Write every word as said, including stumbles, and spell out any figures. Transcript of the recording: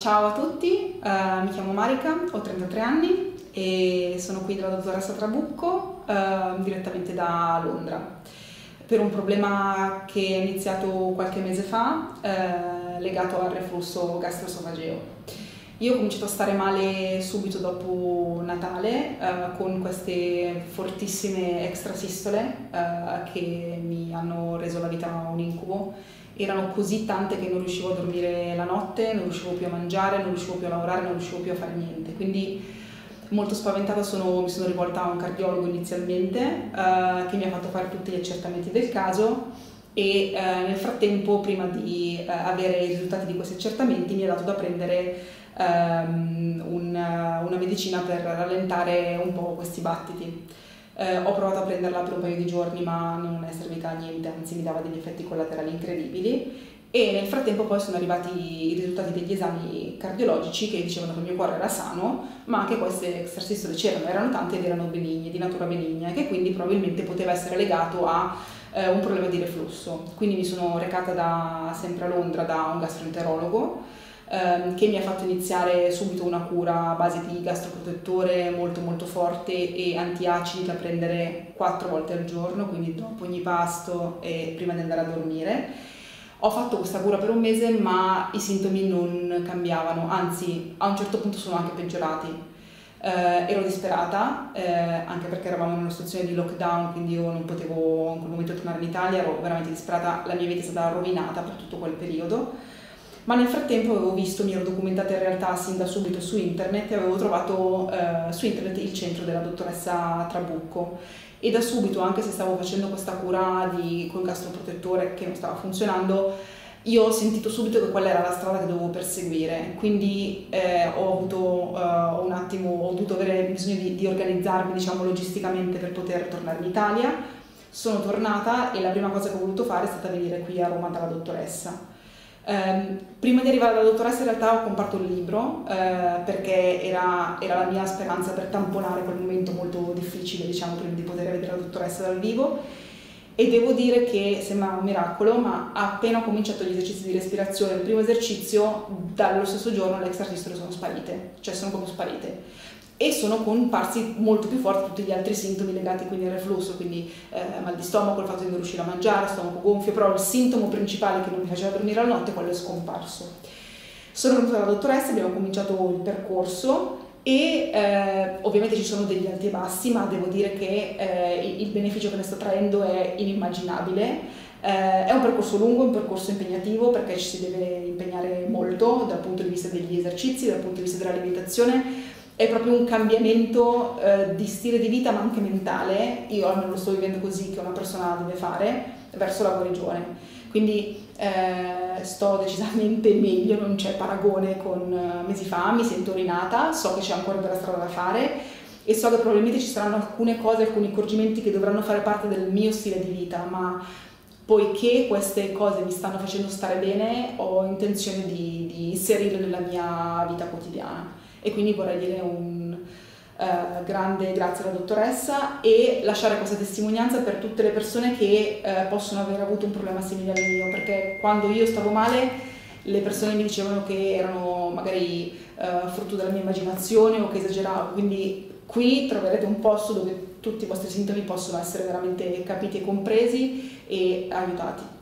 Ciao a tutti, uh, mi chiamo Marica, ho trentatré anni e sono qui dalla dottoressa Trabucco uh, direttamente da Londra per un problema che è iniziato qualche mese fa uh, legato al reflusso gastroesofageo. Io ho cominciato a stare male subito dopo Natale uh, con queste fortissime extrasistole uh, che mi hanno reso la vita un incubo. Erano così tante che non riuscivo a dormire la notte, non riuscivo più a mangiare, non riuscivo più a lavorare, non riuscivo più a fare niente. Quindi molto spaventata sono, mi sono rivolta a un cardiologo inizialmente eh, che mi ha fatto fare tutti gli accertamenti del caso e eh, nel frattempo, prima di eh, avere i risultati di questi accertamenti, mi ha dato da prendere ehm, un, una medicina per rallentare un po' questi battiti. Eh, ho provato a prenderla per un paio di giorni ma non è servita a niente, anzi mi dava degli effetti collaterali incredibili e nel frattempo poi sono arrivati i risultati degli esami cardiologici che dicevano che il mio cuore era sano, ma anche queste extrasistole c'erano, erano tante ed erano benigne, di natura benigna, che quindi probabilmente poteva essere legato a eh, un problema di reflusso. Quindi mi sono recata da, sempre a Londra da un gastroenterologo che mi ha fatto iniziare subito una cura a base di gastroprotettore molto molto forte e antiacidi da prendere quattro volte al giorno, quindi dopo ogni pasto e prima di andare a dormire. Ho fatto questa cura per un mese ma i sintomi non cambiavano, anzi a un certo punto sono anche peggiorati. Eh, ero disperata eh, anche perché eravamo in una situazione di lockdown, quindi io non potevo in quel momento tornare in Italia, ero veramente disperata, la mia vita è stata rovinata per tutto quel periodo. Ma nel frattempo avevo visto, mi ero documentata in realtà sin da subito su internet e avevo trovato eh, su internet il centro della dottoressa Trabucco e da subito, anche se stavo facendo questa cura di, col gastroprotettore che non stava funzionando, io ho sentito subito che quella era la strada che dovevo perseguire, quindi eh, ho avuto eh, un attimo, ho dovuto avere bisogno di, di organizzarmi, diciamo, logisticamente per poter tornare in Italia. Sono tornata e la prima cosa che ho voluto fare è stata venire qui a Roma dalla dottoressa. Um, prima di arrivare alla dottoressa in realtà ho comprato il libro uh, perché era, era la mia speranza per tamponare quel momento molto difficile, diciamo, prima di poter vedere la dottoressa dal vivo, e devo dire che sembra un miracolo, ma appena ho cominciato gli esercizi di respirazione, il primo esercizio, dallo stesso giorno le extrasistole sono sparite, cioè sono proprio sparite. E sono comparsi molto più forti tutti gli altri sintomi legati quindi al reflusso, quindi eh, mal di stomaco, il fatto di non riuscire a mangiare, stomaco gonfio, però il sintomo principale che non mi faceva dormire la notte, quello è scomparso. Sono venuta dalla dottoressa, abbiamo cominciato il percorso e eh, ovviamente ci sono degli alti e bassi, ma devo dire che eh, il beneficio che ne sto traendo è inimmaginabile. Eh, è un percorso lungo, un percorso impegnativo perché ci si deve impegnare molto dal punto di vista degli esercizi, dal punto di vista dell'alimentazione. È proprio un cambiamento eh, di stile di vita ma anche mentale, io almeno lo sto vivendo così, che una persona deve fare, verso la guarigione. Quindi eh, sto decisamente meglio, non c'è paragone con eh, mesi fa, mi sento rinata, so che c'è ancora della strada da fare e so che probabilmente ci saranno alcune cose, alcuni accorgimenti che dovranno fare parte del mio stile di vita, ma poiché queste cose mi stanno facendo stare bene, ho intenzione di, di inserirle nella mia vita quotidiana. E quindi vorrei dire un uh, grande grazie alla dottoressa e lasciare questa testimonianza per tutte le persone che uh, possono aver avuto un problema simile al mio, perché quando io stavo male le persone mi dicevano che erano magari uh, frutto della mia immaginazione o che esageravo, quindi qui troverete un posto dove tutti i vostri sintomi possono essere veramente capiti e compresi e aiutati.